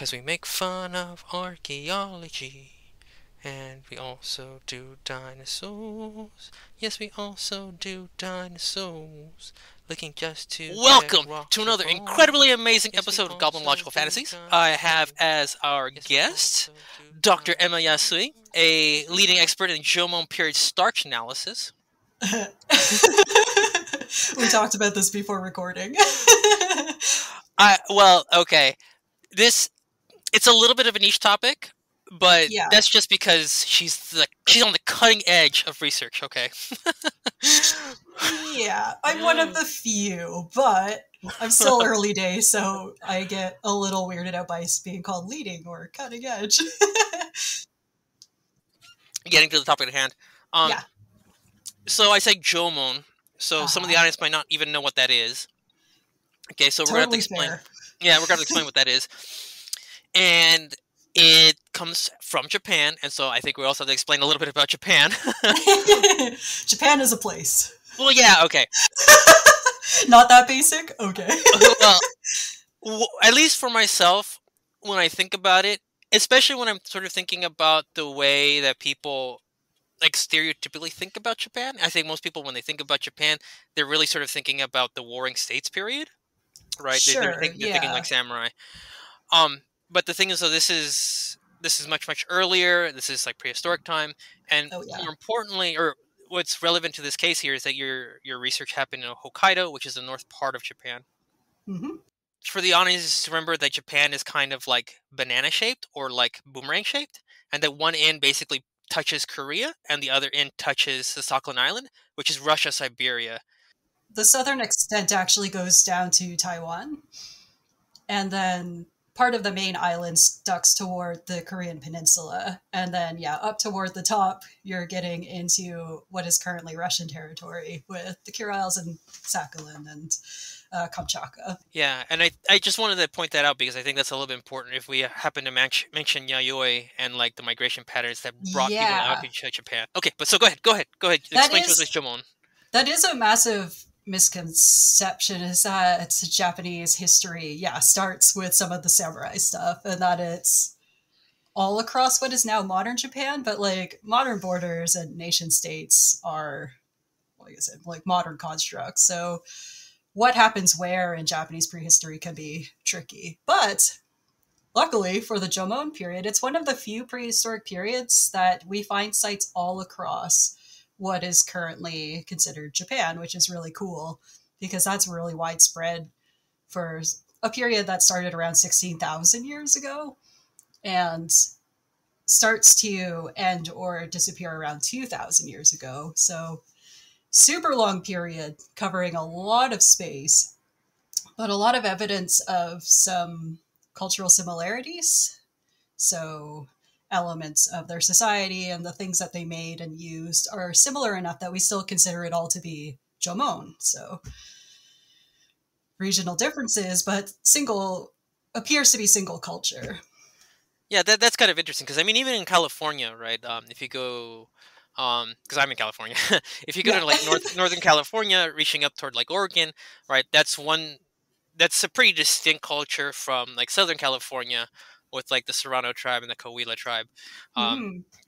because we make fun of archaeology. And we also do dinosaurs. Yes, we also do dinosaurs. Looking just to... Welcome to another incredibly amazing episode of Goblinological Fantasies. I have as our guest Dr. Emma Yasui, a leading expert in Jomon period starch analysis. We talked about this before recording. Well, okay. It's a little bit of a niche topic. But yeah. That's just because she's on the cutting edge of research, okay? Yeah, I'm one of the few, but I'm still early days, so I get a little weirded out by being called leading or cutting edge. Getting to the topic at hand. Yeah. So I said Jomon, so some of the audience might not even know what that is. Okay, so we're going to have to explain. Yeah, we're going to explain what that is. And... it comes from Japan, and so I think we also have to explain a little bit about Japan. Japan is a place. Well, yeah, okay. Not that basic? Okay. Well, at least for myself, when I think about it, especially when I'm sort of thinking about the way that people like stereotypically think about Japan, I think most people, when they think about Japan, they're really sort of thinking about the Warring States period, right? Sure, they're thinking like samurai. But the thing is, though, this is much earlier. This is like prehistoric time, and more importantly, or what's relevant to this case here is that your research happened in Hokkaido, which is the north part of Japan. Mm-hmm. For the audience, remember that Japan is kind of like banana shaped or like boomerang shaped, and that one end basically touches Korea, and the other end touches the Sakhalin Island, which is Russia, Siberia. The southern extent actually goes down to Taiwan, and then. Part of the main island ducks toward the Korean peninsula. And then, yeah, up toward the top, you're getting into what is currently Russian territory with the Kuriles and Sakhalin and Kamchatka. Yeah, and I just wanted to point that out because I think that's a little bit important if we happen to mention Yayoi and, like, the migration patterns that brought people out to Japan. Okay, but so go ahead. Explain to us this, Jomon. That is a massive... misconception is that it's Japanese history starts with some of the samurai stuff and that it's all across what is now modern Japan, but like modern borders and nation states are, like I said, like modern constructs, so what happens where in Japanese prehistory can be tricky. But luckily for the Jomon period, it's one of the few prehistoric periods that we find sites all across what is currently considered Japan, which is really cool because that's really widespread for a period that started around 16,000 years ago and starts to end or disappear around 2,000 years ago. So super long period covering a lot of space, but a lot of evidence of some cultural similarities. So elements of their society and the things that they made and used are similar enough that we still consider it all to be Jomon. So regional differences, but appears to be single culture. Yeah, that's kind of interesting because I mean, even in California, right? If you go, because I'm in California, if you go to like Northern California, reaching up toward like Oregon, right? That's a pretty distinct culture from like Southern California. With like the Serrano tribe and the Coahuila tribe.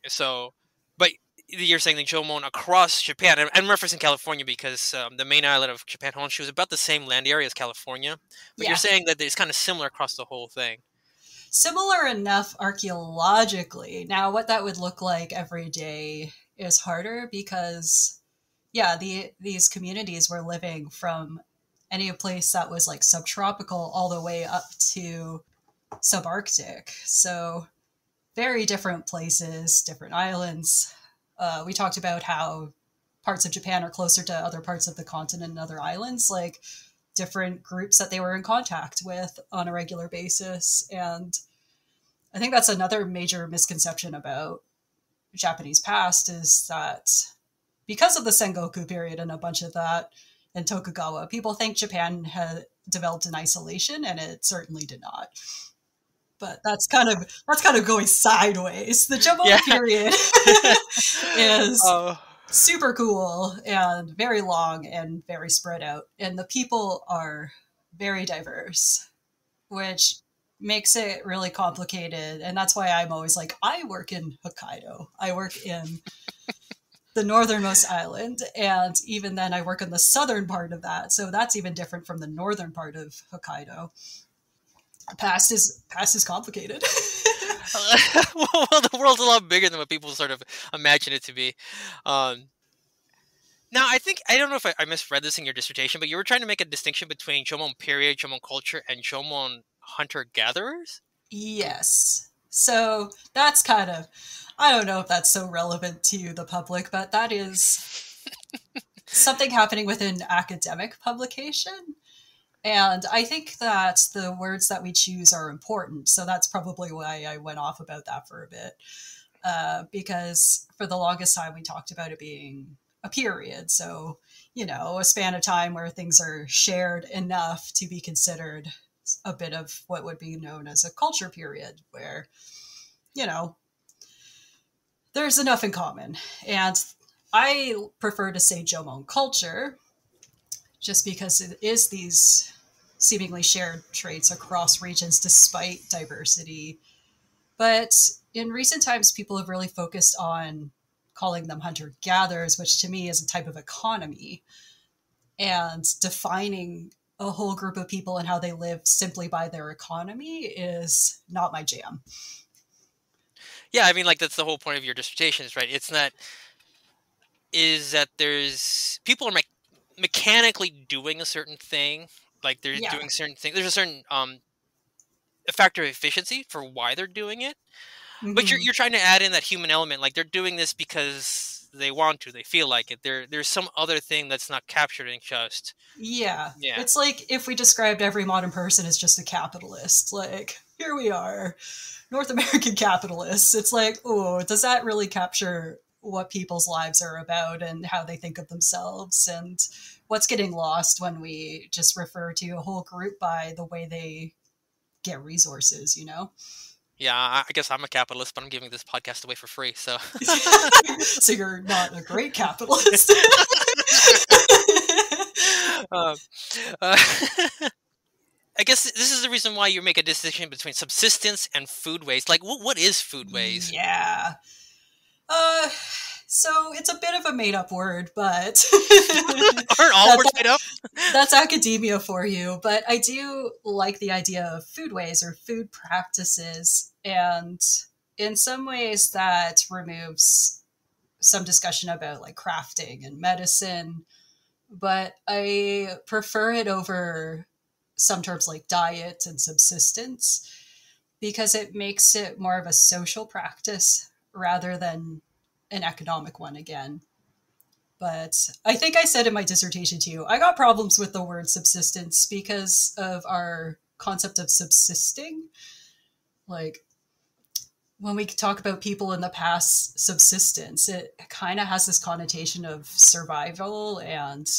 So, but you're saying the Jomon across Japan, and I'm referencing California because the main island of Japan, Honshu, is about the same land area as California. But you're saying that it's kind of similar across the whole thing. Similar enough archaeologically. Now, what that would look like every day is harder because, yeah, these communities were living from any place that was like subtropical all the way up to subarctic, so very different places, different islands. We talked about how parts of Japan are closer to other parts of the continent and other islands, like different groups that they were in contact with on a regular basis. And I think that's another major misconception about Japanese past is that because of the Sengoku period and a bunch of that and Tokugawa, people think Japan had developed in isolation, and it certainly did not. But that's kind of going sideways. The Jomon period is super cool and very long and very spread out. And the people are very diverse, which makes it really complicated. And that's why I'm always like, I work in Hokkaido. I work in the northernmost island. And even then I work in the southern part of that. So that's even different from the northern part of Hokkaido. Past is complicated. Well, the world's a lot bigger than what people sort of imagine it to be. Now, I think, I don't know if I misread this in your dissertation, but you were trying to make a distinction between Jomon period, Jomon culture, and Jomon hunter-gatherers? Yes. So that's kind of, I don't know if that's so relevant to the public, but that is something happening within academic publication. And I think that the words that we choose are important. So that's probably why I went off about that for a bit. Because for the longest time, we talked about it being a period. So, you know, a span of time where things are shared enough to be considered a bit of what would be known as a culture period, where, you know, there's enough in common. And I prefer to say Jomon culture, just because it is these seemingly shared traits across regions despite diversity. But in recent times, people have really focused on calling them hunter-gatherers, which to me is a type of economy, and defining a whole group of people and how they live simply by their economy is not my jam. Yeah, I mean, like, that's the whole point of your dissertations, right? It's not, is that there's, people are mechanically doing a certain thing, like they're doing certain things. There's a certain factor of efficiency for why they're doing it, but you're trying to add in that human element, like they're doing this because they want to, they feel like it. There's some other thing that's not captured in just It's like if we described every modern person as just a capitalist, like here we are, North American capitalists. It's like, oh, does that really capture what people's lives are about and how they think of themselves, and what's getting lost when we just refer to a whole group by the way they get resources, you know? Yeah, I guess I'm a capitalist, but I'm giving this podcast away for free, so. So you're not a great capitalist. I guess this is the reason why you make a distinction between subsistence and food waste. Like, what is food waste? Yeah. So it's a bit of a made-up word, but aren't all words made up? That's academia for you. But I do like the idea of food ways or food practices, and in some ways that removes some discussion about like crafting and medicine. But I prefer it over some terms like diet and subsistence, because it makes it more of a social practice rather than an economic one again. But I think I said in my dissertation to you, I got problems with the word subsistence because of our concept of subsisting. Like when we talk about people in the past subsistence, it kind of has this connotation of survival. And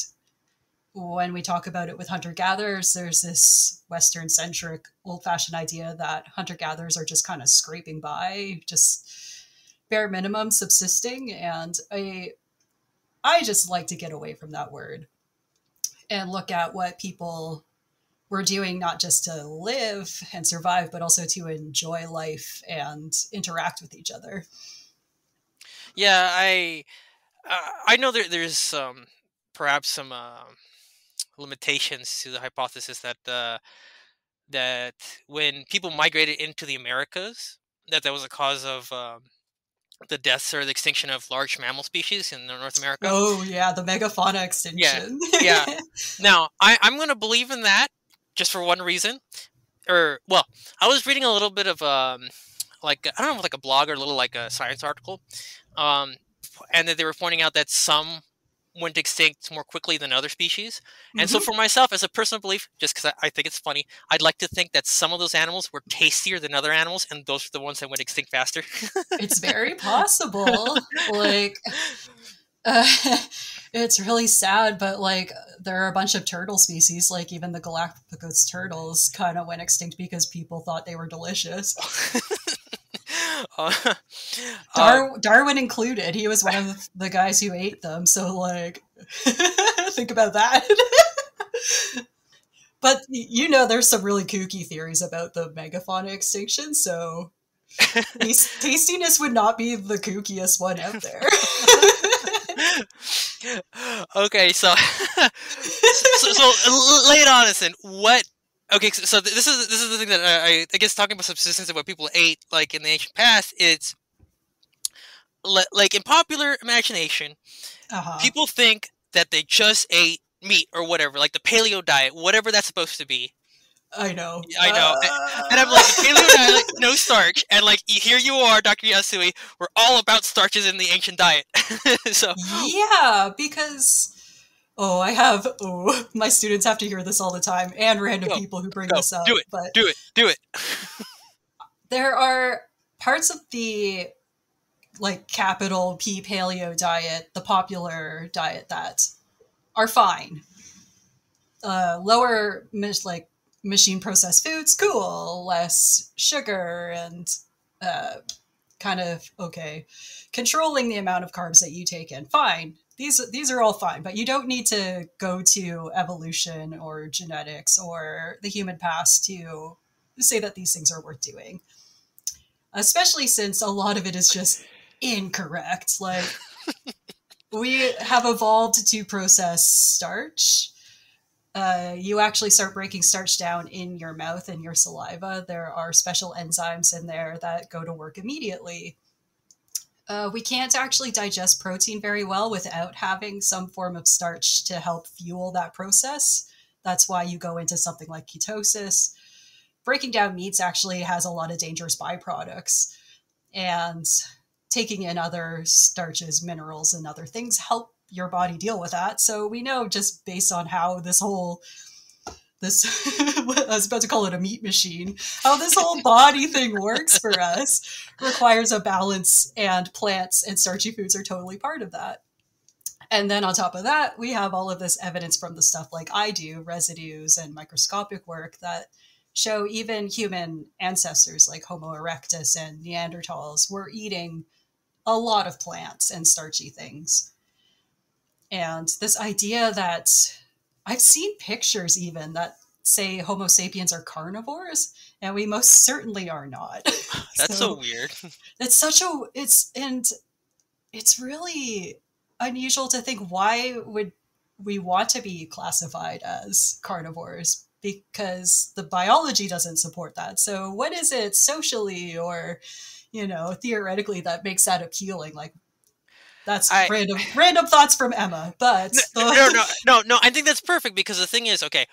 when we talk about it with hunter-gatherers, there's this Western-centric old-fashioned idea that hunter-gatherers are just kind of scraping by, just bare minimum subsisting. And I just like to get away from that word and look at what people were doing, not just to live and survive, but also to enjoy life and interact with each other. Yeah, I know there's perhaps some limitations to the hypothesis that when people migrated into the Americas, that was a cause of the deaths or the extinction of large mammal species in North America. Oh yeah, the megafauna extinction. Yeah. Yeah. Now, I'm going to believe in that just for one reason. I was reading a little bit of a blog or a science article, and that they were pointing out that some went extinct more quickly than other species. And so for myself, as a personal belief, just because I think it's funny, I'd like to think that some of those animals were tastier than other animals, and those are the ones that went extinct faster. It's very possible. It's really sad, but there are a bunch of turtle species, even the Galapagos turtles kind of went extinct because people thought they were delicious. Darwin included. He was one of the guys who ate them, so think about that. But, you know, there's some really kooky theories about the megafauna extinction, so tastiness would not be the kookiest one out there. Okay, so so lay it on us then. What? Okay, so this is the thing that I guess talking about subsistence and what people ate like in the ancient past. It's like in popular imagination, people think that they just ate meat or whatever, like the paleo diet, whatever that's supposed to be. I know. And I'm like, paleo diet, no starch. And like, here you are, Dr. Yasui, we're all about starches in the ancient diet. So yeah, because my students have to hear this all the time, and random people who bring this up. Do it. There are parts of the like capital P paleo diet, the popular diet, that are fine. Lower like machine processed foods, cool, less sugar, and kind of okay, controlling the amount of carbs that you take in, fine. These are all fine, but you don't need to go to evolution or genetics or the human past to say that these things are worth doing, especially since a lot of it is just incorrect. Like, we have evolved to process starch. You actually start breaking starch down in your mouth and your saliva. There are special enzymes in there that go to work immediately. We can't actually digest protein very well without having some form of starch to help fuel that process. That's why you go into something like ketosis. Breaking down meats actually has a lot of dangerous byproducts, and taking in other starches, minerals, and other things help your body deal with that. So we know, just based on how this whole, I was about to call it a meat machine, how this whole body thing works for us requires a balance, and plants and starchy foods are totally part of that. And then on top of that, we have all of this evidence from the stuff like I do, residues and microscopic work that show even human ancestors like Homo erectus and Neanderthals were eating a lot of plants and starchy things. And this idea that I've seen pictures even that say Homo sapiens are carnivores, and we most certainly are not. That's so weird. That's such a, it's really unusual to think, why would we want to be classified as carnivores? Because the biology doesn't support that. So what is it socially or, you know, theoretically that makes that appealing? Like, that's random thoughts from Emma, but... No, I think that's perfect, because the thing is, okay,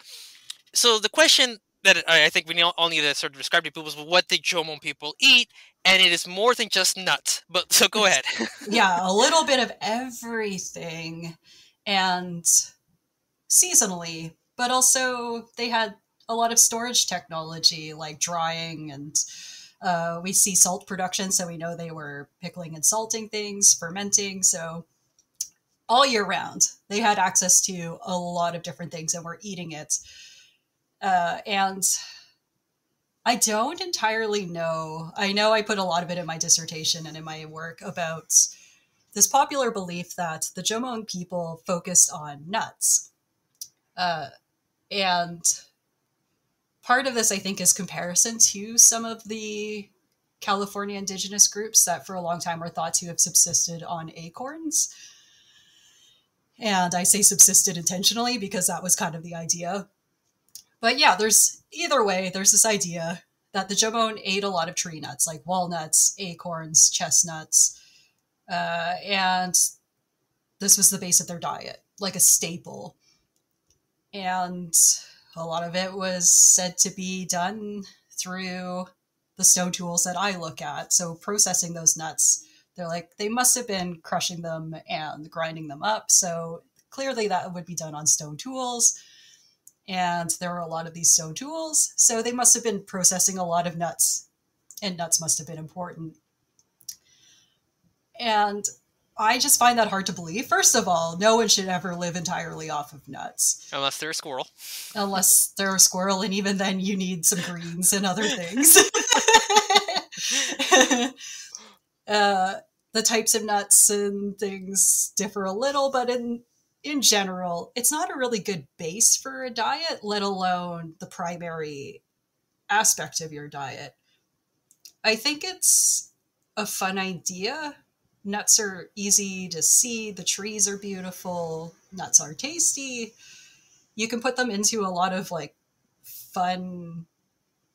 so the question that I think we all need to sort of describe to people is what the Jomon people eat, and it is more than just nuts, but so go ahead. Yeah, a little bit of everything, and seasonally, but also they had a lot of storage technology, like drying, and... we see salt production, so we know they were pickling and salting things, fermenting. So all year round, they had access to a lot of different things and were eating it. And I don't entirely know. I know I put a lot of it in my dissertation and in my work about this popular belief that the Jomon people focused on nuts. And... part of this, I think, is comparison to some of the California indigenous groups that for a long time were thought to have subsisted on acorns. And I say subsisted intentionally because that was kind of the idea. But yeah, there's either way, there's this idea that the Jomon ate a lot of tree nuts, like walnuts, acorns, chestnuts. And this was the base of their diet, like a staple. And... a lot of it was said to be done through the stone tools that I look at. So processing those nuts, they're like, they must have been crushing them and grinding them up. So clearly that would be done on stone tools. And there were a lot of these stone tools. So they must have been processing a lot of nuts, and nuts must have been important. And I just find that hard to believe. First of all, no one should ever live entirely off of nuts. Unless they're a squirrel. Unless they're a squirrel, and even then you need some greens and other things. The types of nuts and things differ a little, but in in general, it's not a really good base for a diet, let alone the primary aspect of your diet. I think it's a fun idea. Nuts are easy to see. The trees are beautiful. Nuts are tasty. You can put them into a lot of like fun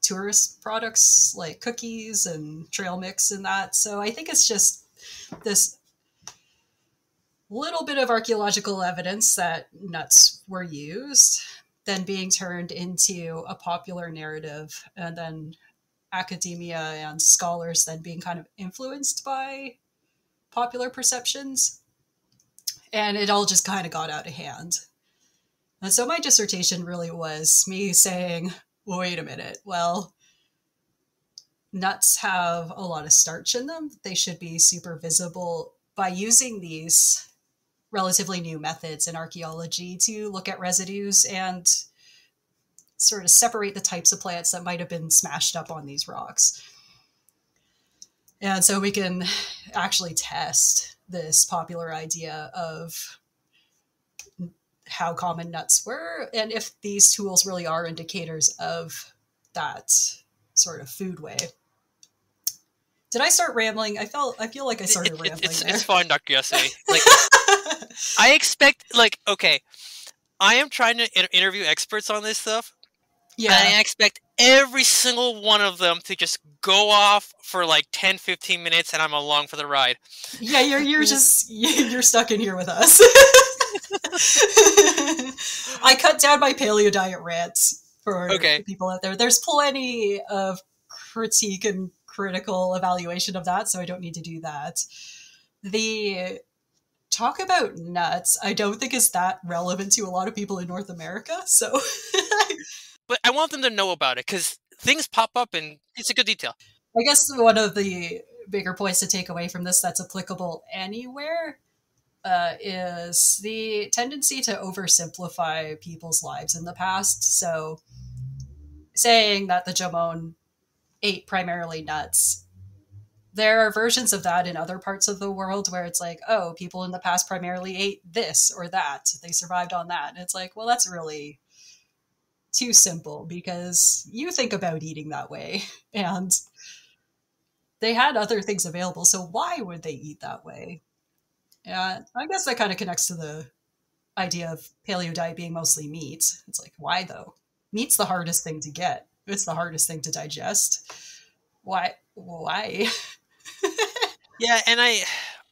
tourist products like cookies and trail mix and that. So I think it's just this little bit of archaeological evidence that nuts were used, then being turned into a popular narrative, and then academia and scholars then being kind of influenced by popular perceptions. And it all just kind of got out of hand. And so my dissertation really was me saying, wait a minute, well, nuts have a lot of starch in them. They should be super visible by using these relatively new methods in archaeology to look at residues and sort of separate the types of plants that might have been smashed up on these rocks. And so we can actually test this popular idea of how common nuts were and if these tools really are indicators of that sort of food way. Did I start rambling? I feel like I started rambling. It's fine, Dr. Yasui. Like, I expect, like, okay, I am trying to interview experts on this stuff. Yeah. And I expect every single one of them to just go off for like 10, 15 minutes and I'm along for the ride. Yeah, you're stuck in here with us. I cut down my paleo diet rants for people out there. There's plenty of critique and critical evaluation of that, so I don't need to do that. The talk about nuts, I don't think is that relevant to a lot of people in North America, so... But I want them to know about it, because things pop up and it's a good detail. I guess one of the bigger points to take away from this that's applicable anywhere is the tendency to oversimplify people's lives in the past. So saying that the Jomon ate primarily nuts. There are versions of that in other parts of the world where it's like, oh, people in the past primarily ate this or that. They survived on that. And it's like, well, that's really too simple because you think about eating that way. And they had other things available. So why would they eat that way? Yeah, I guess that kind of connects to the idea of paleo diet being mostly meat. It's like, why though? Meat's the hardest thing to get. It's the hardest thing to digest. Why? Yeah, and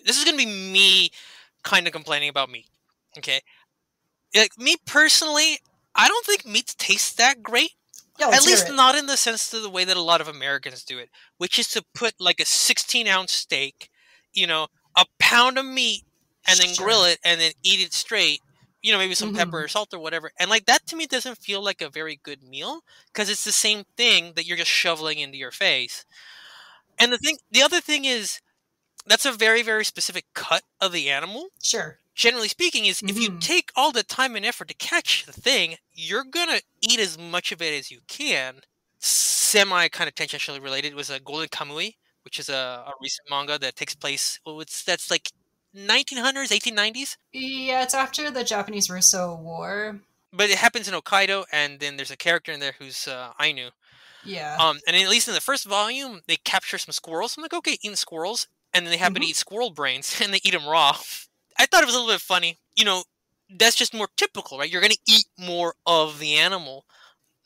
this is going to be me kind of complaining about meat. Okay. Like, me personally, I don't think meat tastes that great. Yeah, at least not in the sense of the way that a lot of Americans do it, which is to put like a 16-ounce steak, you know, a pound of meat and then grill it and then eat it straight. You know, maybe some pepper or salt or whatever. And like that to me doesn't feel like a very good meal because it's the same thing that you're just shoveling into your face. And the other thing is that's a very, very specific cut of the animal. Sure. Generally speaking is if you take all the time and effort to catch the thing, you're going to eat as much of it as you can. Semi kind of tangentially related was a Golden Kamui, which is a recent manga that takes place. Well, that's like 1900s, 1890s? Yeah, it's after the Japanese-Russo War. But it happens in Hokkaido, and then there's a character in there who's Ainu. Yeah. And at least in the first volume, they capture some squirrels. I'm like, okay, eating squirrels. And then they happen to eat squirrel brains, and they eat them raw. I thought it was a little bit funny. You know, that's just more typical, right? You're going to eat more of the animal.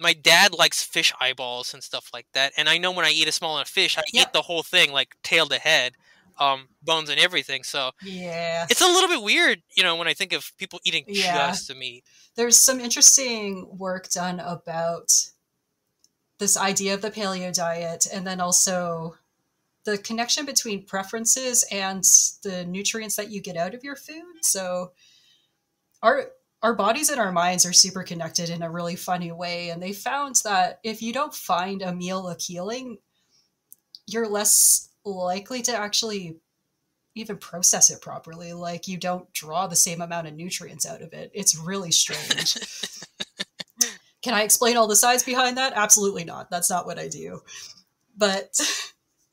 My dad likes fish eyeballs and stuff like that. And I know when I eat a small amount of fish, I eat the whole thing, like tail to head. Bones and everything. So yeah, it's a little bit weird, you know, when I think of people eating just the meat. There's some interesting work done about this idea of the paleo diet and then also the connection between preferences and the nutrients that you get out of your food. So our bodies and our minds are super connected in a really funny way. And they found that if you don't find a meal appealing, you're less likely to actually even process it properly. Like you don't draw the same amount of nutrients out of it. It's really strange. Can I explain all the science behind that? Absolutely not. That's not what I do. But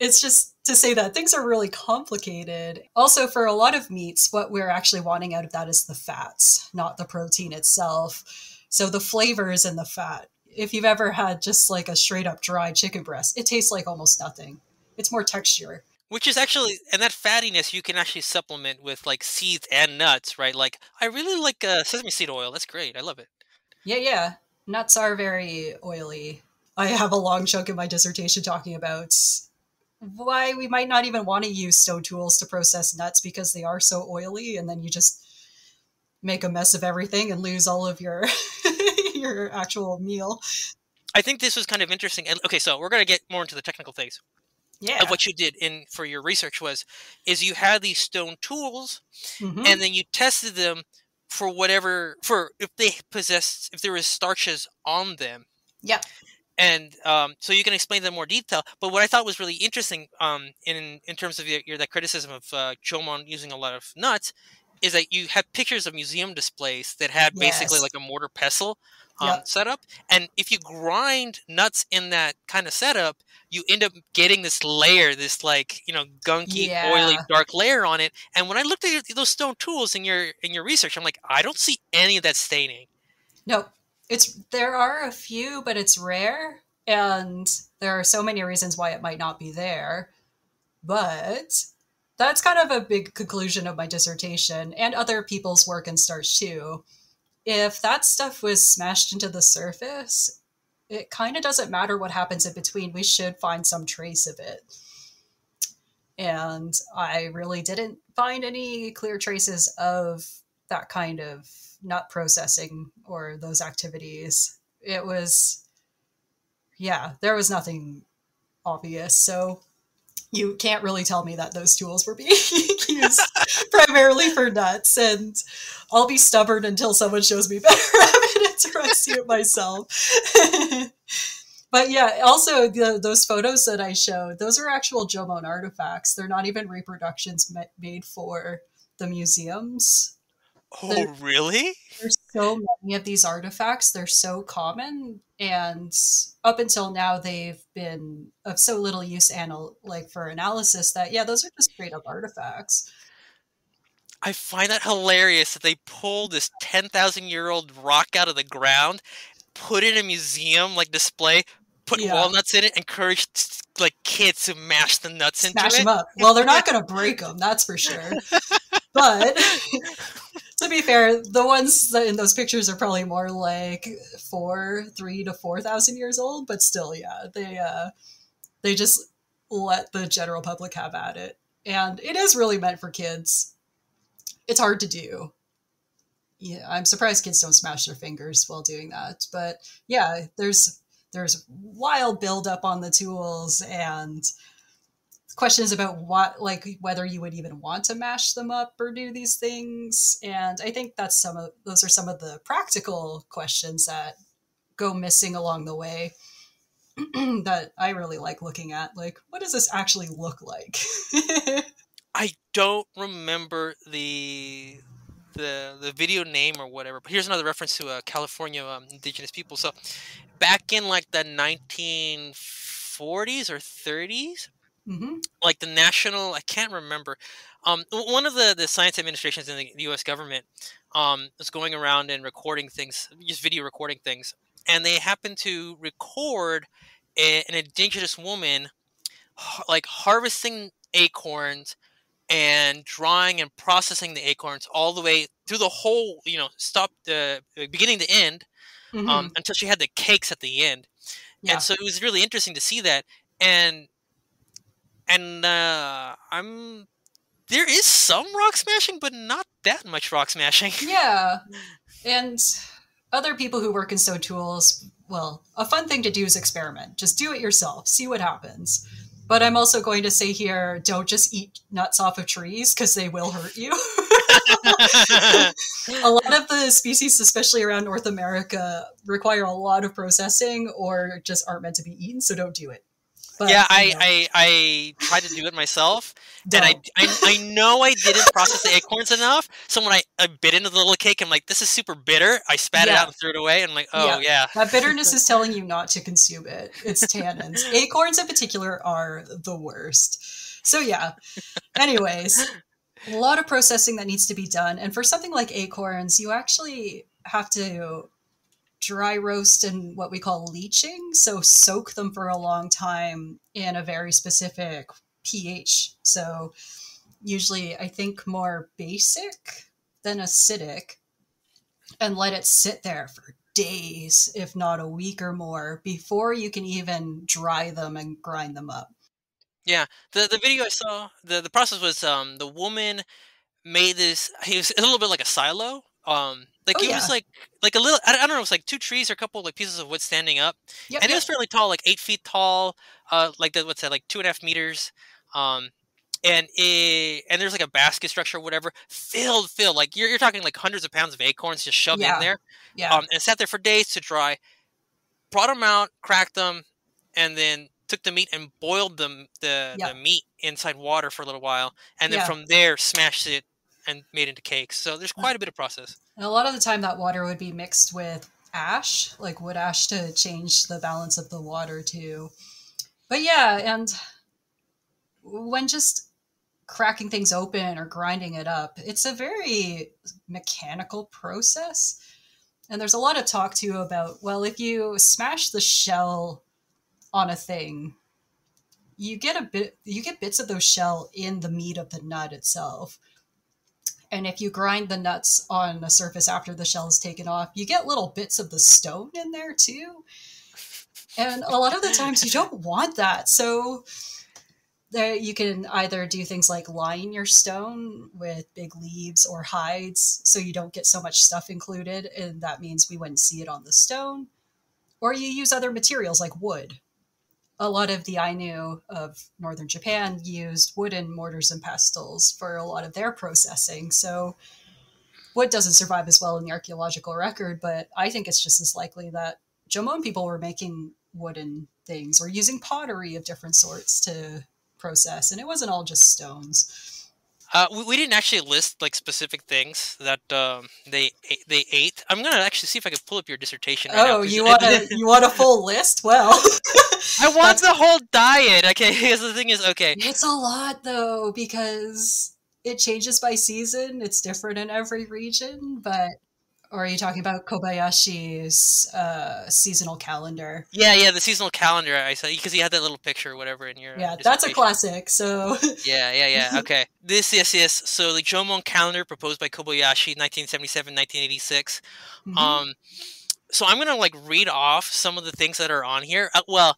it's just to say that things are really complicated. Also, for a lot of meats, what we're actually wanting out of that is the fats, not the protein itself. So the flavor is in the fat. If you've ever had just like a straight up dry chicken breast, it tastes like almost nothing. It's more texture. Which is actually, and that fattiness you can actually supplement with like seeds and nuts, right? Like, I really like sesame seed oil. That's great. I love it. Yeah, yeah. Nuts are very oily. I have a long chunk in my dissertation talking about why we might not even want to use stone tools to process nuts because they are so oily, and then you just make a mess of everything and lose all of your your actual meal. I think this was kind of interesting. And okay, so we're going to get more into the technical things. Yeah. Of what you did in for your research is you had these stone tools, mm-hmm. and then you tested them for whatever, for if they possessed, if there was starches on them. Yeah. And so you can explain that in more detail. But what I thought was really interesting in terms of your that criticism of Jomon using a lot of nuts is that you have pictures of museum displays that had yes. basically like a mortar pestle yep. setup. And if you grind nuts in that kind of setup, you end up getting this layer, this like, you know, gunky, yeah. oily, dark layer on it. And when I looked at your, those stone tools in your research, I'm like, I don't see any of that staining. No. There are a few, but it's rare, and there are so many reasons why it might not be there. But that's kind of a big conclusion of my dissertation and other people's work in starch too. If that stuff was smashed into the surface, it kind of doesn't matter what happens in between. We should find some trace of it. And I really didn't find any clear traces of that kind of nut processing or those activities. It was, yeah, there was nothing obvious. So you can't really tell me that those tools were being used primarily for nuts, and I'll be stubborn until someone shows me better evidence or I see it myself. But yeah, also those photos that I showed, those are actual Jomon artifacts. They're not even reproductions made for the museums. Oh, really? There's so many of these artifacts. They're so common. And up until now, they've been of so little use like for analysis that, yeah, those are just straight up artifacts. I find that hilarious that they pulled this 10,000-year-old rock out of the ground, put it in a museum, like display, put yeah. walnuts in it, encouraged like kids to mash the nuts into it. Smash them up. Well, they're not going to break them, that's for sure. But to be fair, the ones that in those pictures are probably more like 3,000 to 4,000 years old. But still, yeah, they just let the general public have at it, and it is really meant for kids. It's hard to do. Yeah, I'm surprised kids don't smash their fingers while doing that. But yeah, there's wild buildup on the tools and questions about what, like, whether you would even want to mash them up or do these things. And I think that's those are some of the practical questions that go missing along the way that I really like looking at. Like, what does this actually look like? I don't remember the video name or whatever, but here's another reference to California indigenous people. So back in like the 1940s or 30s, mm-hmm. like the national, I can't remember. One of the science administrations in the U.S. government was going around and recording things, just video recording things. And they happened to record an indigenous woman like harvesting acorns and drying and processing the acorns all the way through the whole, you know, beginning to end, mm-hmm. Until she had the cakes at the end. Yeah. And so it was really interesting to see that. And there is some rock smashing, but not that much rock smashing. Yeah. And other people who work in stone tools, well, a fun thing to do is experiment. Just do it yourself. See what happens. But I'm also going to say here, don't just eat nuts off of trees because they will hurt you. A lot of the species, especially around North America, require a lot of processing or just aren't meant to be eaten. So don't do it. But, yeah, you know. I tried to do it myself, that I know I didn't process the acorns enough. So when I bit into the little cake, I'm like, this is super bitter. I spat it out and threw it away. And I'm like, oh, yeah. That bitterness is telling you not to consume it. It's tannins. Acorns in particular are the worst. So yeah. Anyways, a lot of processing that needs to be done. And for something like acorns, you actually have to dry roast and what we call leaching. So soak them for a long time in a very specific pH. So usually I think more basic than acidic, and let it sit there for days, if not a week or more, before you can even dry them and grind them up. Yeah. The video I saw, the process was the woman made this, it was a little bit like a silo. It was like a little, I don't know, it was like two trees or a couple like pieces of wood standing up, and it was fairly tall, like 8 feet tall, what's that, like 2.5 meters, and there's like a basket structure or whatever, filled, like you're talking like hundreds of pounds of acorns just shoved in there, and sat there for days to dry. Brought them out, cracked them, and then took the meat and boiled them, the meat inside water for a little while, and then from there smashed it and made into cakes. So there's quite a bit of process. And a lot of the time that water would be mixed with ash, like wood ash, to change the balance of the water too. But yeah, and when just cracking things open or grinding it up, it's a very mechanical process. And there's a lot of talk too about, well, if you smash the shell on a thing, you get bits of those shell in the meat of the nut itself. And if you grind the nuts on a surface after the shell is taken off, you get little bits of the stone in there too. And a lot of the times you don't want that. So you can either do things like line your stone with big leaves or hides so you don't get so much stuff included. And that means we wouldn't see it on the stone. Or you use other materials like wood. A lot of the Ainu of northern Japan used wooden mortars and pestles for a lot of their processing. So wood doesn't survive as well in the archaeological record, but I think it's just as likely that Jomon people were making wooden things or using pottery of different sorts to process. And it wasn't all just stones. We didn't actually list like specific things that they ate. I'm gonna actually see if I can pull up your dissertation. Right now, you want a full list? Well, I want the whole diet. Okay, because the thing is, okay, it's a lot though because it changes by season. It's different in every region. But or are you talking about Kobayashi's seasonal calendar? Yeah, the seasonal calendar. I saw because he had that little picture or whatever in your that's a classic. So yeah. Okay, yes. So the Jomon calendar proposed by Kobayashi, 1977, 1986. So I'm gonna like read off some of the things that are on here. Well,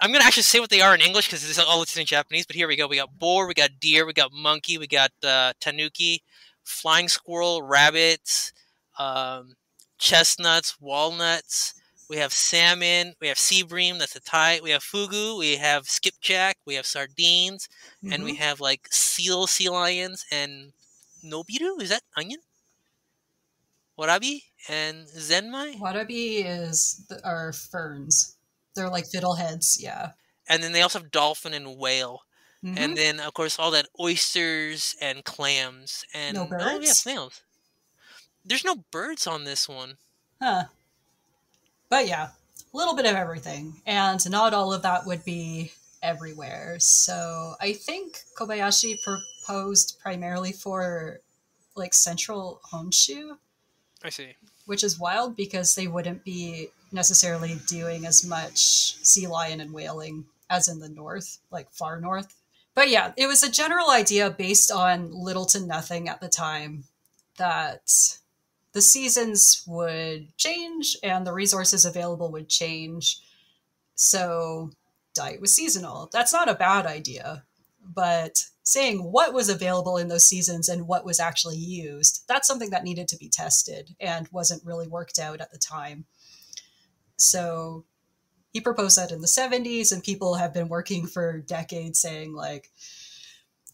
I'm gonna actually say what they are in English because it's all listed in Japanese. But here we go. We got boar, we got deer, we got monkey, we got tanuki, flying squirrel, rabbits. Chestnuts, walnuts, we have salmon, we have sea bream, that's a Thai, we have fugu, we have skipjack, we have sardines, and we have like sea lions, and nobiru, is that onion? Warabi and zenmai? Warabi are ferns. They're like fiddleheads, yeah. And then they also have dolphin and whale. And then, of course, all that oysters and clams. And, no birds? Oh, yeah, snails. There's no birds on this one. Huh. But yeah, a little bit of everything. And not all of that would be everywhere. So I think Kobayashi proposed primarily for like central Honshu. I see. Which is wild because they wouldn't be necessarily doing as much sea lion and whaling as in the north, like far north. But yeah, it was a general idea based on little to nothing at the time that the seasons would change and the resources available would change. So diet was seasonal. That's not a bad idea, but saying what was available in those seasons and what was actually used, that's something that needed to be tested and wasn't really worked out at the time. So he proposed that in the 70s, and people have been working for decades saying like,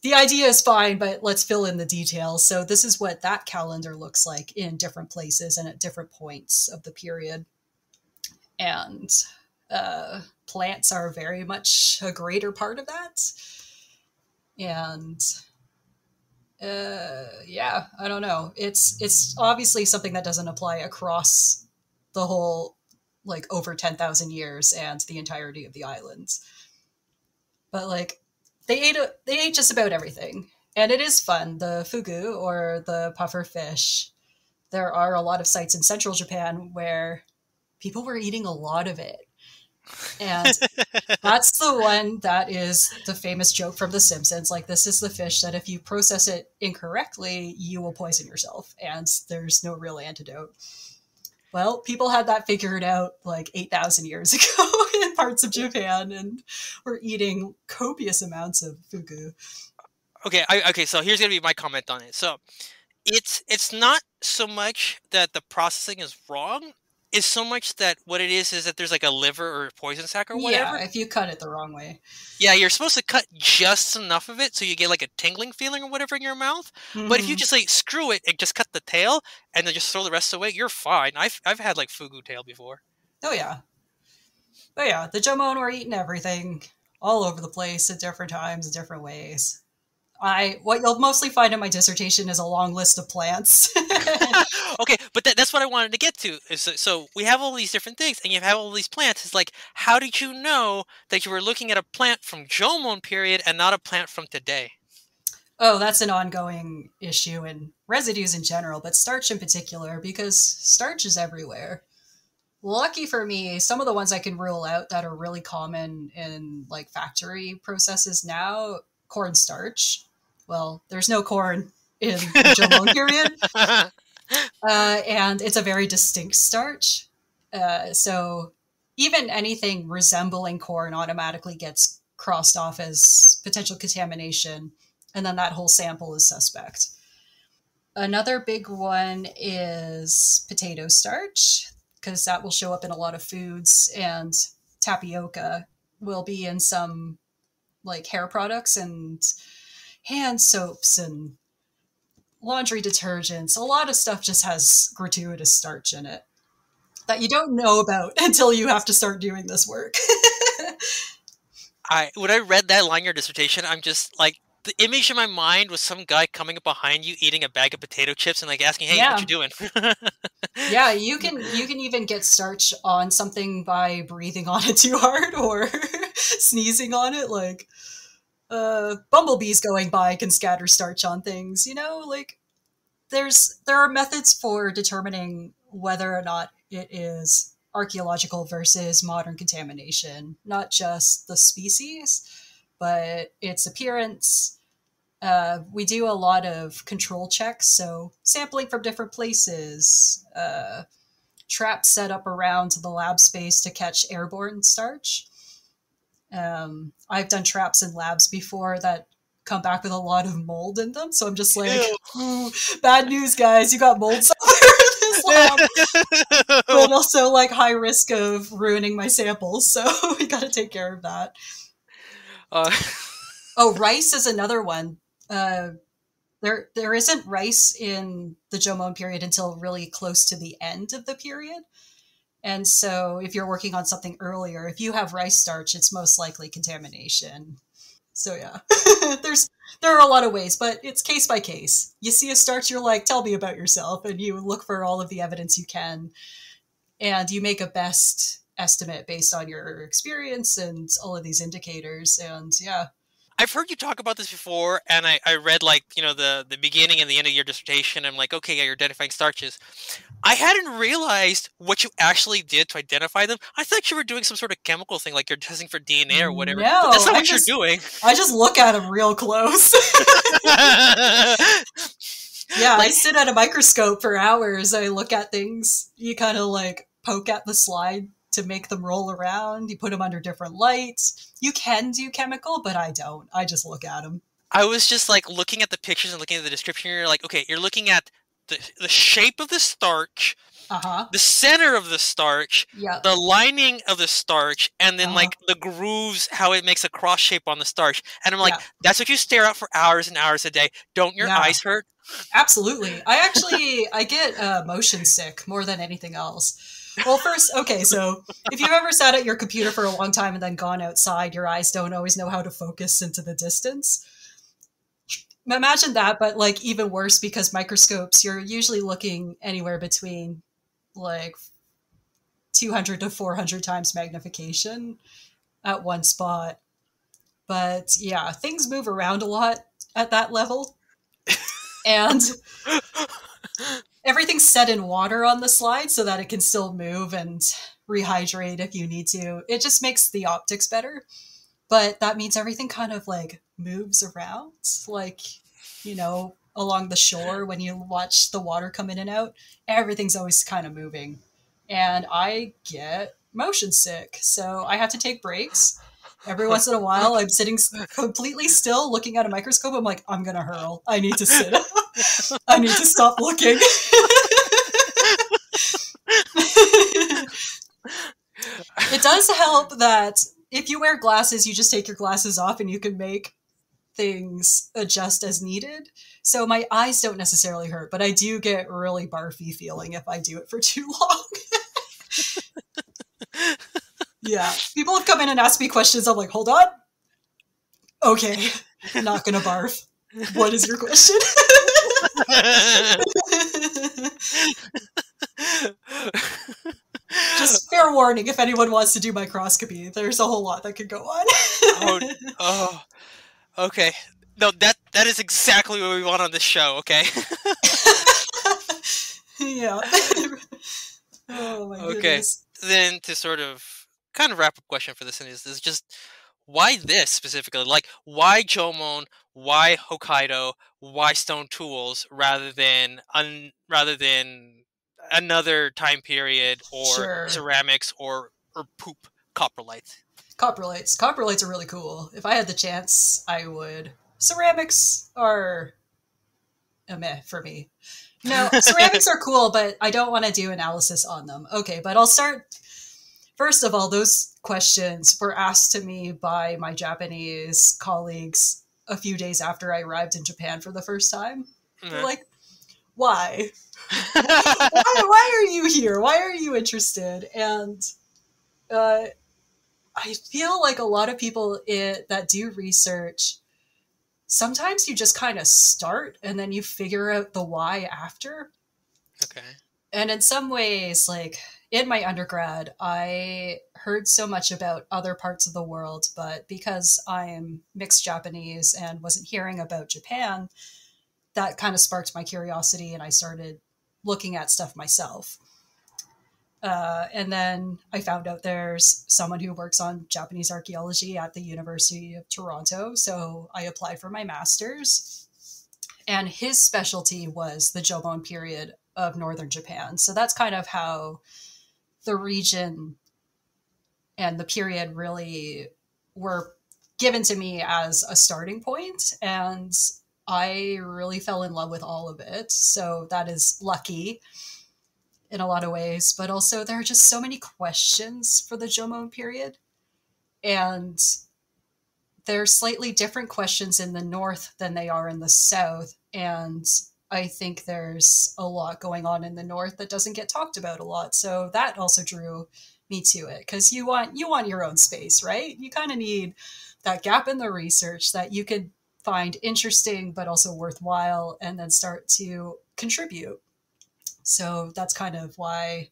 the idea is fine, but let's fill in the details. So this is what that calendar looks like in different places and at different points of the period. And plants are very much a greater part of that. And yeah, I don't know. It's obviously something that doesn't apply across the whole, like, over 10,000 years and the entirety of the islands. But, like, they ate just about everything. And it is fun. The fugu, or the puffer fish, there are a lot of sites in central Japan where people were eating a lot of it. And that's the one that is the famous joke from The Simpsons. Like, this is the fish that if you process it incorrectly, you will poison yourself. And there's no real antidote. Well, people had that figured out like 8,000 years ago in parts of Japan, and were eating copious amounts of fugu. Okay, okay. So here's gonna be my comment on it. So it's not so much that the processing is wrong. It's so much that what it is that there's like a liver or a poison sac or whatever. Yeah, if you cut it the wrong way. Yeah, you're supposed to cut just enough of it so you get like a tingling feeling or whatever in your mouth. Mm-hmm. But if you just like screw it and just cut the tail and then just throw the rest away, you're fine. I've had like fugu tail before. Oh yeah. Oh yeah, the Jomon were eating everything all over the place at different times, in different ways. What you'll mostly find in my dissertation is a long list of plants. Okay, but that's what I wanted to get to. So we have all these different things, and you have all these plants. It's like, how did you know that you were looking at a plant from Jomon period and not a plant from today? Oh, that's an ongoing issue in residues in general, but starch in particular, because starch is everywhere. Lucky for me, some of the ones I can rule out that are really common in like factory processes now, cornstarch. Well, there's no corn in the Jomon period. And it's a very distinct starch. So even anything resembling corn automatically gets crossed off as potential contamination. And then that whole sample is suspect. Another big one is potato starch, because that will show up in a lot of foods, and tapioca will be in some like hair products and hand soaps and laundry detergents. A lot of stuff just has gratuitous starch in it that you don't know about until you have to start doing this work. When I read that line in your dissertation, I'm just like, the image in my mind was some guy coming up behind you eating a bag of potato chips and like asking, hey, yeah, what you doing? Yeah, you can even get starch on something by breathing on it too hard or sneezing on it. Like bumblebees going by can scatter starch on things, you know? Like there are methods for determining whether or not it is archaeological versus modern contamination, not just the species, but its appearance. We do a lot of control checks, so sampling from different places, traps set up around the lab space to catch airborne starch. I've done traps in labs before that come back with a lot of mold in them, so I'm just like, ooh, bad news, guys, you got mold somewhere in this lab. But also like high risk of ruining my samples, so we got to take care of that. Oh, rice is another one. There isn't rice in the Jomon period until really close to the end of the period. And so if you're working on something earlier, if you have rice starch, it's most likely contamination. So yeah, there are a lot of ways, but it's case by case. You see a starch, you're like, tell me about yourself. And you look for all of the evidence you can. And you make a best estimate based on your experience and all of these indicators. And yeah, I've heard you talk about this before, and I read, like, you know, the beginning and the end of your dissertation. I'm like, okay, yeah, you're identifying starches. I hadn't realized what you actually did to identify them. I thought you were doing some sort of chemical thing, like you're testing for DNA or whatever. No, but that's not what you're doing. I just look at them real close. Yeah, like, I sit at a microscope for hours. I look at things. You kind of, like, poke at the slide to make them roll around. You put them under different lights. You can do chemical, but I don't. I just look at them. I was just like looking at the pictures and looking at the description. You're like, okay, you're looking at the shape of the starch, the center of the starch, the lining of the starch, and then like the grooves, how it makes a cross shape on the starch. And I'm like, that's what you stare at for hours and hours a day. Don't your eyes hurt? Absolutely. I actually, I get motion sick more than anything else. Well, first, okay, so if you've ever sat at your computer for a long time and then gone outside, your eyes don't always know how to focus into the distance. Imagine that, but like even worse, because microscopes, you're usually looking anywhere between like 200 to 400 times magnification at one spot. But yeah, things move around a lot at that level. And everything's set in water on the slide so that it can still move and rehydrate if you need to. It just makes the optics better. But that means everything kind of like moves around, like, you know, along the shore when you watch the water come in and out, everything's always kind of moving. And I get motion sick. So I have to take breaks. Every once in a while, I'm sitting completely still looking at a microscope. I'm like, I'm going to hurl. I need to sit up. I need to stop looking. It does help that if you wear glasses, you just take your glasses off and you can make things adjust as needed. So my eyes don't necessarily hurt, but I do get really barfy feeling if I do it for too long. Yeah. People have come in and asked me questions. I'm like, hold on. Okay. I'm not going to barf. What is your question? Just fair warning, if anyone wants to do microscopy, there's a whole lot that could go on. Okay. No, that is exactly what we want on this show, okay? Yeah. Oh my goodness. Okay. Then to sort of kind of wrap up question for this is just why this specifically? Like, why Jomon? Why Hokkaido? Why stone tools rather than another time period or ceramics or poop coprolites? Coprolites are really cool. If I had the chance, I would. Ceramics are a meh for me. No, ceramics are cool, but I don't want to do analysis on them. Okay, but I'll start. First of all, those questions were asked to me by my Japanese colleagues a few days after I arrived in Japan for the first time. They're like, why? Why are you here? Why are you interested? And I feel like a lot of people that do research, sometimes you just kind of start and then you figure out the why after. Okay. And in some ways, like in my undergrad, I heard so much about other parts of the world, but because I'm mixed Japanese and wasn't hearing about Japan, that kind of sparked my curiosity and I started looking at stuff myself. And then I found out there's someone who works on Japanese archaeology at the University of Toronto. So I applied for my master's and his specialty was the Jomon period of northern Japan. So that's kind of how the region and the period really were given to me as a starting point. And I really fell in love with all of it. So that is lucky in a lot of ways, but also there are just so many questions for the Jomon period. And they're slightly different questions in the north than they are in the south. And I think there's a lot going on in the north that doesn't get talked about a lot. So that also drew me to it because you want your own space, right? You kind of need that gap in the research that you could find interesting, but also worthwhile and then start to contribute. So that's kind of why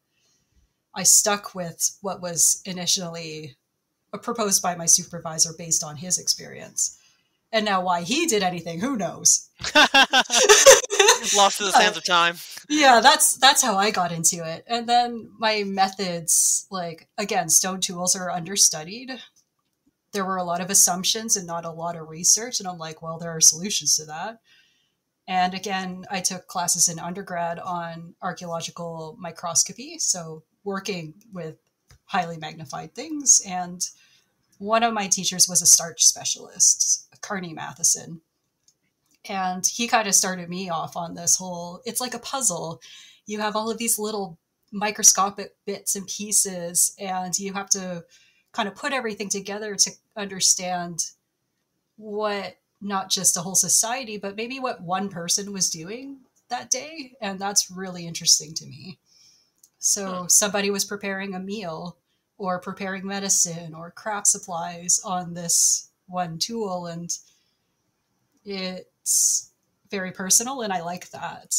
I stuck with what was initially proposed by my supervisor based on his experience. And now why he did anything, who knows? Lost to the sands of time. Yeah, that's how I got into it. And then my methods, like, again, stone tools are understudied. There were a lot of assumptions and not a lot of research. And I'm like, well, there are solutions to that. And again, I took classes in undergrad on archaeological microscopy. So working with highly magnified things. And one of my teachers was a starch specialist, Carney Matheson. And he kind of started me off on this whole, it's like a puzzle. You have all of these little microscopic bits and pieces, and you have to kind of put everything together to understand what, not just a whole society, but maybe what one person was doing that day. And that's really interesting to me. So somebody was preparing a meal or preparing medicine or craft supplies on this one tool. And It's very personal, and I like that.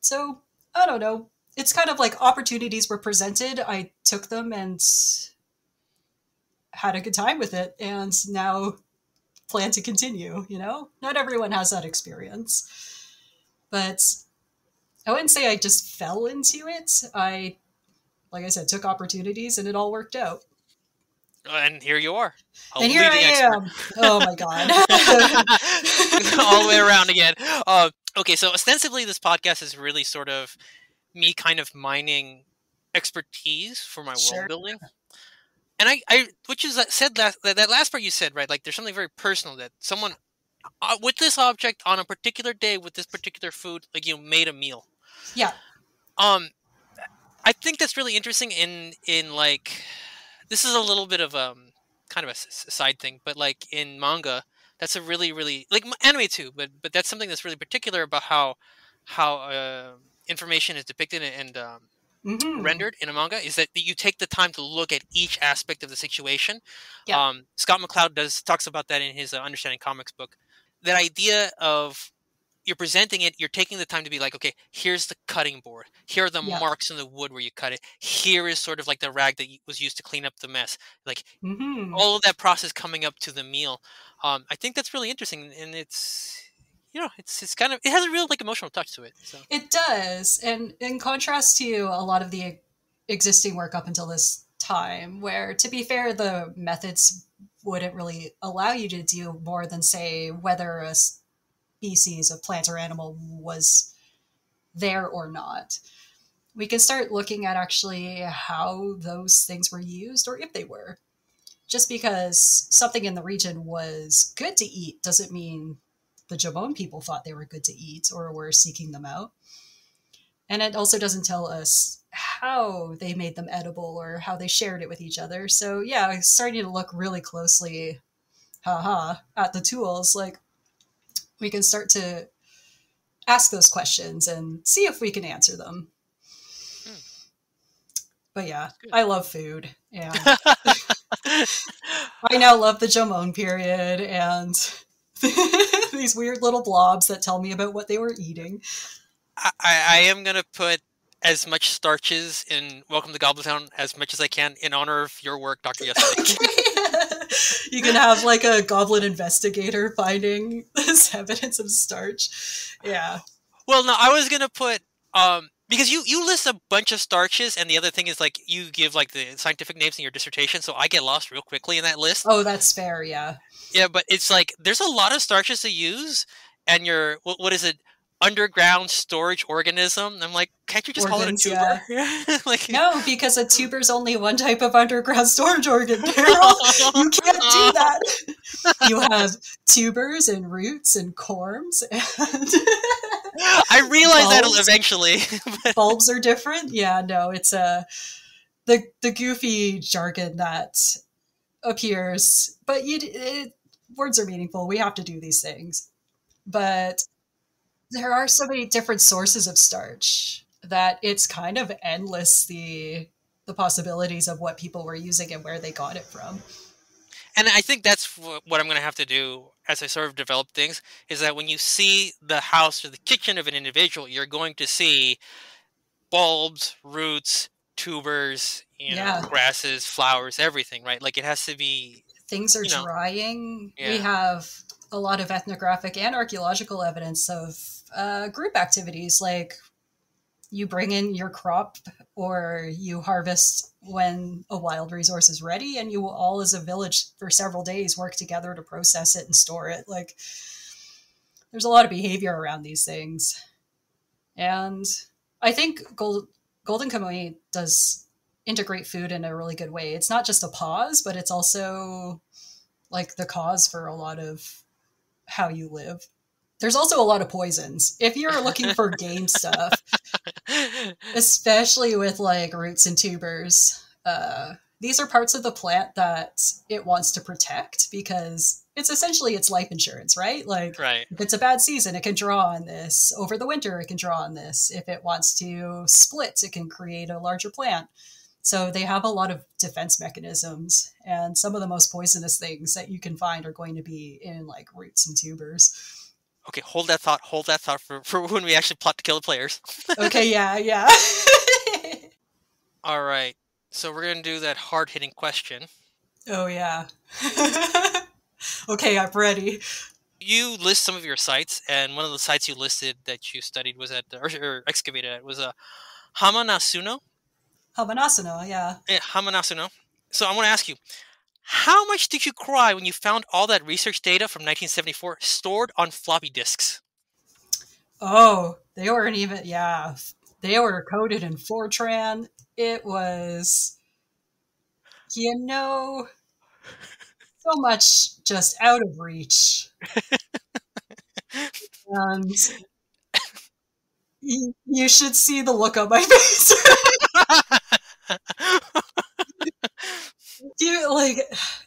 So, I don't know. It's kind of like opportunities were presented. I took them and had a good time with it, and now plan to continue, you know? Not everyone has that experience. But I wouldn't say I just fell into it. I, like I said, took opportunities and it all worked out. And here you are. And here I am. Oh my God. All the way around again. Okay, so ostensibly this podcast is really sort of me kind of mining expertise for my world building. And I which is that last part you said, right? Like there's something very personal that someone with this object on a particular day with this particular food, like you made a meal. Yeah. I think that's really interesting in like, this is a little bit of kind of a side thing, but like in manga, that's a really like anime too, but that's something that's really particular about how information is depicted and rendered in a manga, is that you take the time to look at each aspect of the situation. Yeah. Scott McLeod talks about that in his Understanding Comics book. That idea of you're presenting it, you're taking the time to be like, okay, here's the cutting board. Here are the marks in the wood where you cut it. Here is sort of like the rag that was used to clean up the mess. Like all of that process coming up to the meal. I think that's really interesting, and it's... You know, it's kind of, it has a real like emotional touch to it. So. It does. And in contrast to a lot of the existing work up until this time, where to be fair, the methods wouldn't really allow you to do more than say whether a species of plant or animal was there or not. We can start looking at actually how those things were used or if they were. Just because something in the region was good to eat doesn't mean the Jomon people thought they were good to eat or were seeking them out. And it also doesn't tell us how they made them edible or how they shared it with each other. So yeah, I'm starting to look really closely at the tools. Like we can start to ask those questions and see if we can answer them. But yeah, I love food. Yeah. I now love the Jomon period and these weird little blobs that tell me about what they were eating. I am going to put as much starches in Welcome to Gobletown as much as I can in honor of your work, Dr. Yasui. You can have like a goblin investigator finding this evidence of starch. Yeah. Well, no, I was going to put... because you list a bunch of starches, and the other thing is like you give like the scientific names in your dissertation, so I get lost real quickly in that list. Oh, that's fair, yeah. Yeah, but it's like there's a lot of starches to use, and your what is it, underground storage organism? And I'm like, can't you just call it a tuber? Yeah. Like, no, because a tuber's only one type of underground storage organ, Carol. You can't do that. You have tubers and roots and corms and. I realize that'll eventually. Bulbs are different. Yeah, no, it's the goofy jargon that appears, but words are meaningful. We have to do these things, but there are so many different sources of starch that it's kind of endless the possibilities of what people were using and where they got it from. And I think that's what I'm going to have to do as I sort of develop things, is that when you see the house or the kitchen of an individual, you're going to see bulbs, roots, tubers, you know, grasses, flowers, everything, right? Like it has to be... Things are drying. Yeah. We have a lot of ethnographic and archaeological evidence of group activities, like you bring in your crop or you harvest when a wild resource is ready, and you will all as a village for several days work together to process it and store it. Like there's a lot of behavior around these things. And I think Golden Kamui does integrate food in a really good way. It's not just a pause, but it's also like the cause for a lot of how you live. There's also a lot of poisons. If you're looking for game stuff, especially with like roots and tubers, these are parts of the plant that it wants to protect because it's essentially its life insurance, right? Like if it's a bad season, it can draw on this. Over the winter, it can draw on this. If it wants to split, it can create a larger plant. So they have a lot of defense mechanisms, and some of the most poisonous things that you can find are going to be in like roots and tubers. Okay, hold that thought. Hold that thought for when we actually plot to kill the players. Okay, yeah, yeah. All right, so we're going to do that hard-hitting question. Oh, yeah. Okay, I'm ready. You list some of your sites, and one of the sites you listed that you studied was at, or excavated at, was Hamanasuno. Hamanasuno, yeah. Yeah, Hamanasuno. So I want to ask you, how much did you cry when you found all that research data from 1974 stored on floppy disks? Oh, they weren't even, yeah. They were coded in Fortran. It was, you know, so much just out of reach. And you should see the look on my face. Dude, like,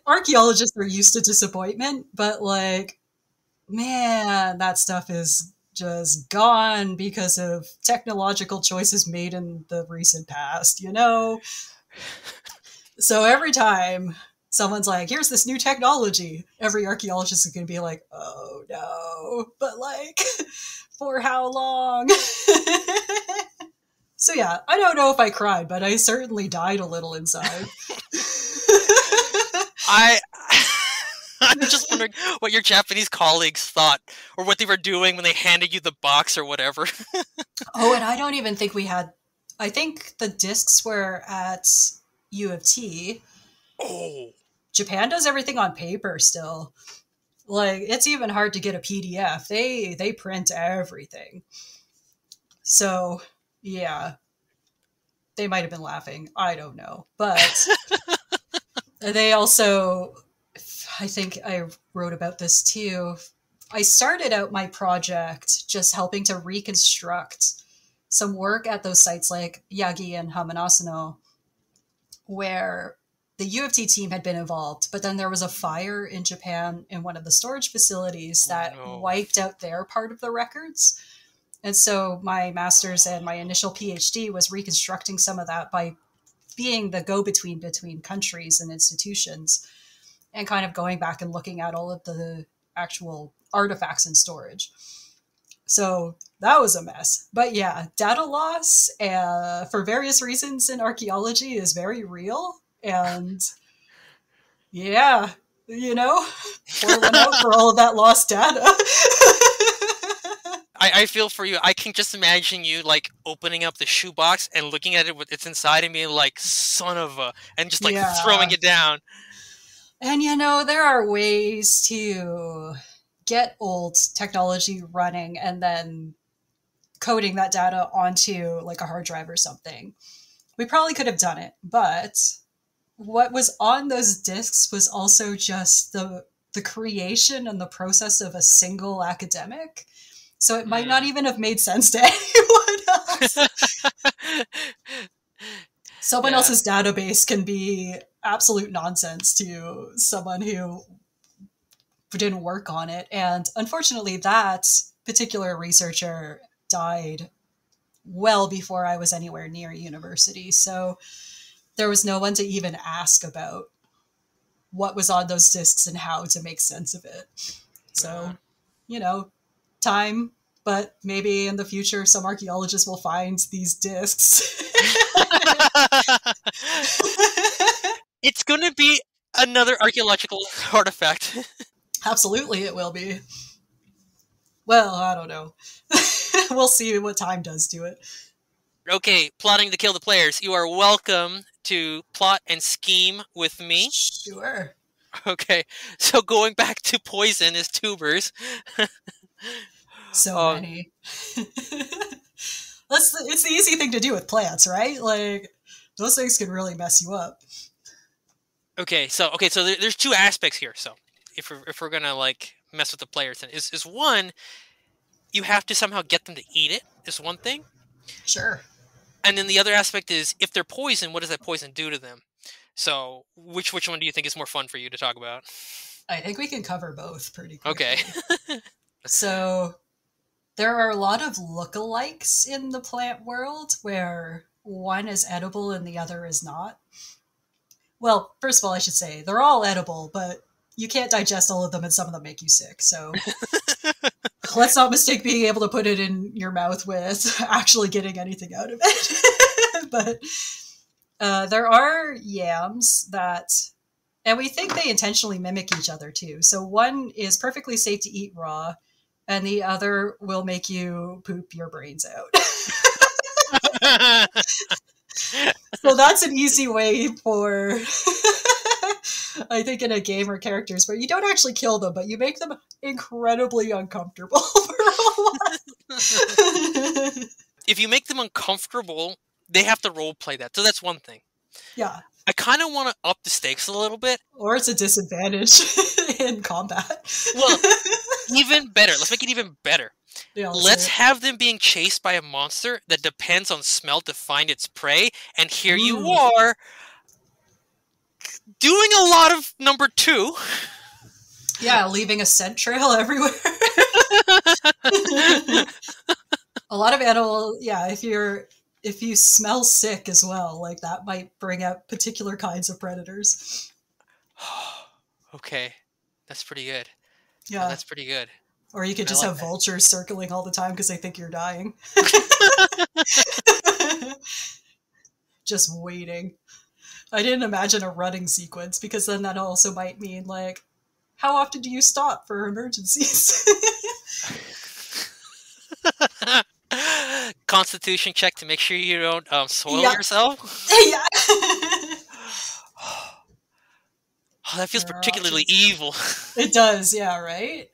archaeologists are used to disappointment, but like, man, that stuff is just gone because of technological choices made in the recent past, you know? So every time someone's like, here's this new technology, every archaeologist is going to be like, oh no, but like, for how long? So yeah, I don't know if I cried, but I certainly died a little inside. I'm just wondering what your Japanese colleagues thought, or what they were doing when they handed you the box or whatever. Oh, and I don't even think we had, I think the discs were at U of T. Oh. Japan does everything on paper still. Like, it's even hard to get a PDF. They print everything. So, yeah. They might have been laughing. I don't know. But they also, I think I wrote about this too. I started out my project just helping to reconstruct some work at those sites like Yagi and Hamanasuno, where the U of T team had been involved, but then there was a fire in Japan in one of the storage facilities that wiped out their part of the records. And so my master's and my initial PhD was reconstructing some of that by being the go-between between countries and institutions, and kind of going back and looking at all of the actual artifacts and storage. So that was a mess. But yeah, data loss for various reasons in archaeology is very real. And yeah, you know, pour one out for all of that lost data. I feel for you. I can just imagine you like opening up the shoebox and looking at it, what it's inside, and being like, son of a, and just like throwing it down. And, you know, there are ways to get old technology running and then coding that data onto like a hard drive or something. We probably could have done it, but what was on those discs was also just the creation and the process of a single academic. So it might not even have made sense to anyone else. Someone else's database can be absolute nonsense to someone who didn't work on it. And unfortunately, that particular researcher died well before I was anywhere near university. So there was no one to even ask about what was on those discs and how to make sense of it. So, you know, time, but maybe in the future, some archaeologists will find these discs. It's going to be another archaeological artifact. Absolutely, it will be. Well, I don't know. We'll see what time does to it. Okay, plotting to kill the players. You are welcome to plot and scheme with me. Sure. Okay, so going back to poison is tubers. So many. It's the easy thing to do with plants, right? Like, those things can really mess you up. Okay, so there's two aspects here. So if we're gonna like mess with the players, then is one, you have to somehow get them to eat it. Is one thing. Sure. And then the other aspect is if they're poisoned, what does that poison do to them? So which one do you think is more fun for you to talk about? I think we can cover both pretty quickly. Okay. So there are a lot of lookalikes in the plant world where one is edible and the other is not. Well, first of all, I should say they're all edible, but you can't digest all of them and some of them make you sick. So let's not mistake being able to put it in your mouth with actually getting anything out of it. But there are yams that, and we think they intentionally mimic each other too. So one is perfectly safe to eat raw and the other will make you poop your brains out. So that's an easy way for, I think in a game or characters where you don't actually kill them, but you make them incredibly uncomfortable for a while. If you make them uncomfortable, they have to role play that. So that's one thing. Yeah. I kind of want to up the stakes a little bit. Or it's a disadvantage in combat. Well, even better. Let's make it even better. Yeah, let's have them being chased by a monster that depends on smell to find its prey, and here you are doing a lot of number two. Yeah, leaving a scent trail everywhere. A lot of animal, yeah, if you smell sick as well, like that might bring out particular kinds of predators. Okay. That's pretty good. Yeah. No, that's pretty good. Or you could just have vultures circling all the time because they think you're dying. Just waiting. I didn't imagine a running sequence because then that also might mean, like, how often do you stop for emergencies? Constitution check to make sure you don't soil yourself? Yeah. Oh, that feels particularly evil. It does, yeah, right?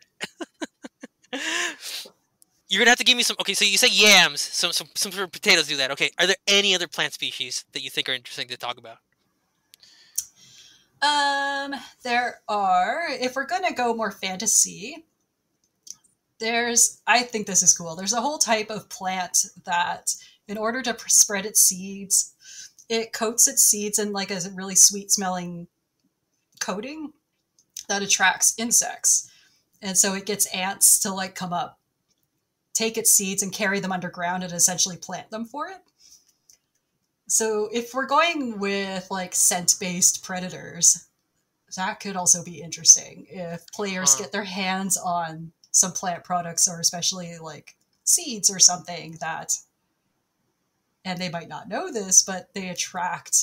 You're gonna have to give me some. Okay, so you say yams, some sort of potatoes do that. Okay, are there any other plant species that you think are interesting to talk about? There are. If we're gonna go more fantasy, there's. I think this is cool. There's a whole type of plant that, in order to spread its seeds, it coats its seeds in like a really sweet smelling coating that attracts insects. And so it gets ants to like come up, take its seeds and carry them underground and essentially plant them for it. So if we're going with like scent-based predators, that could also be interesting if players get their hands on some plant products or especially like seeds or something that, and they might not know this, but they attract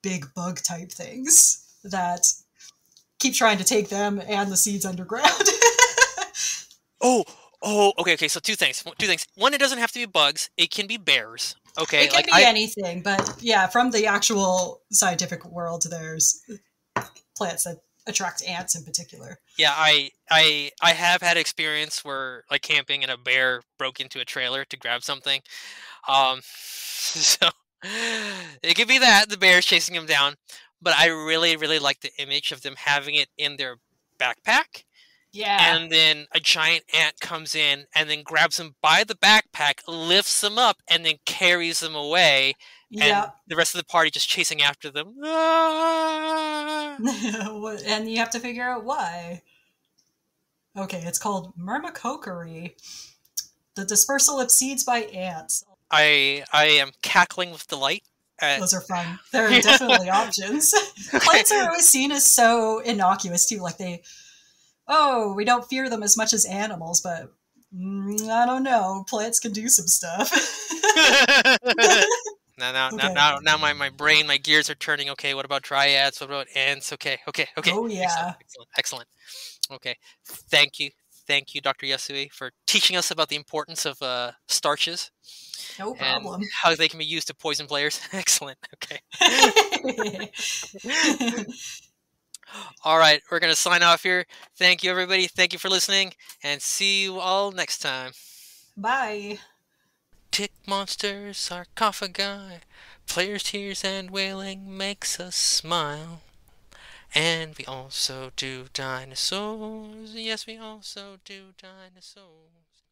big bug type things that keep trying to take them and the seeds underground. Okay. So two things. One, it doesn't have to be bugs. It can be bears. Okay. It can be anything, but yeah, from the actual scientific world, there's plants that attract ants in particular. Yeah. I have had experience where like camping and a bear broke into a trailer to grab something. So it could be that the bear's chasing him down. But I really, really like the image of them having it in their backpack. Yeah. And then a giant ant comes in and then grabs them by the backpack, lifts them up, and then carries them away. Yeah. And the rest of the party just chasing after them. And you have to figure out why. Okay, it's called myrmecochory. The dispersal of seeds by ants. I am cackling with delight. Those are fun. They're definitely options. Plants are always seen as so innocuous too. Like they, oh, we don't fear them as much as animals, but I don't know. Plants can do some stuff. Now my brain, my gears are turning. Okay, what about dryads? What about ants? Okay. Oh yeah. Excellent. Okay. Thank you, Dr. Yasui, for teaching us about the importance of starches. No problem. And how they can be used to poison players. Excellent. Okay. All right. We're going to sign off here. Thank you, everybody. Thank you for listening. And see you all next time. Bye. Tick monsters, sarcophagi, players' tears and wailing makes us smile. And we also do dinosaurs. Yes, we also do dinosaurs.